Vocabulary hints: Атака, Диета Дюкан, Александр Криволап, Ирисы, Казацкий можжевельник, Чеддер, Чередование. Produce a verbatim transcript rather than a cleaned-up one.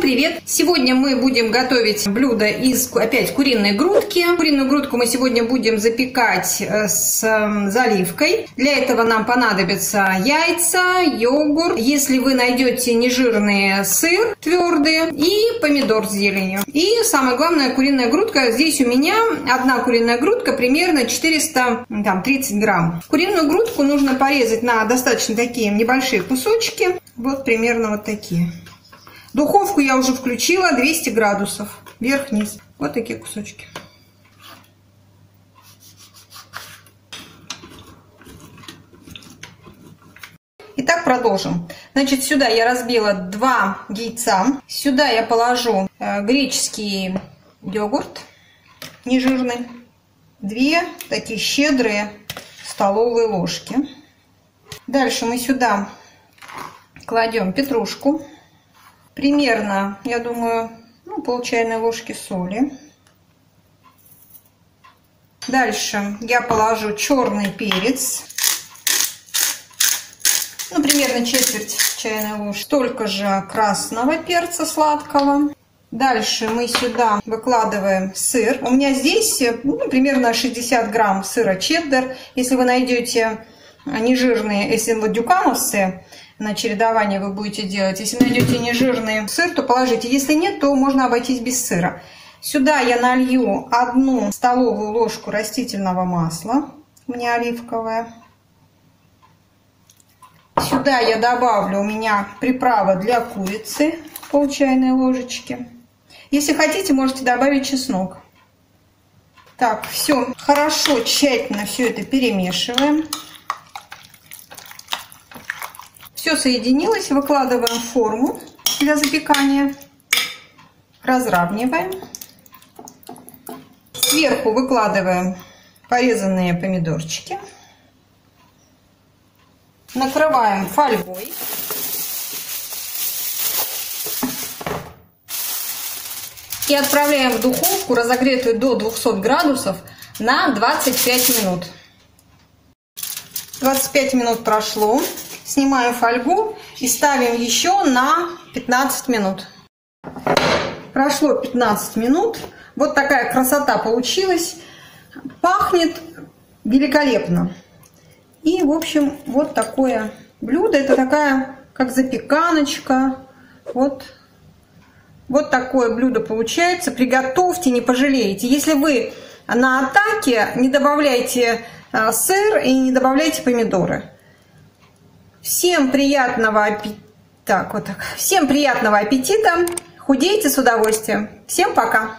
Всем привет! Сегодня мы будем готовить блюдо из опять куриной грудки. Куриную грудку мы сегодня будем запекать с заливкой. Для этого нам понадобятся яйца, йогурт, если вы найдете нежирные, сыр твердый и помидор с зеленью. И самое главное, куриная грудка. Здесь у меня одна куриная грудка примерно четыреста тридцать грамм. Куриную грудку нужно порезать на достаточно такие небольшие кусочки. Вот примерно вот такие. Духовку я уже включила, двести градусов, вверх-вниз. Вот такие кусочки. Итак, продолжим. Значит, сюда я разбила два яйца. Сюда я положу греческий йогурт нежирный. Две такие щедрые столовые ложки. Дальше мы сюда кладем петрушку. Примерно, я думаю, ну, пол чайной ложки соли. Дальше я положу черный перец. Ну, примерно четверть чайной ложки. Столько же красного перца сладкого. Дальше мы сюда выкладываем сыр. У меня здесь ну, примерно шестьдесят грамм сыра чеддер. Если вы найдете нежирные, если вот дюкановцы, на чередование вы будете делать. Если найдете нежирный сыр, то положите. Если нет, то можно обойтись без сыра. Сюда я налью одну столовую ложку растительного масла. У меня оливковое. Сюда я добавлю у меня приправа для курицы. Пол чайной ложечки. Если хотите, можете добавить чеснок. Так, все. Хорошо, тщательно все это перемешиваем. Все соединилось, выкладываем форму для запекания, разравниваем. Сверху выкладываем порезанные помидорчики, накрываем фольгой. И отправляем в духовку, разогретую до двухсот градусов, на двадцать пять минут. двадцать пять минут прошло. Снимаем фольгу и ставим еще на пятнадцать минут. Прошло пятнадцать минут. Вот такая красота получилась. Пахнет великолепно. И, в общем, вот такое блюдо. Это такая, как запеканочка. Вот. Вот такое блюдо получается. Приготовьте, не пожалеете. Если вы на атаке, не добавляйте сыр и не добавляйте помидоры. Всем приятного аппетита. Так, вот так. Всем приятного аппетита. Худейте с удовольствием. Всем пока.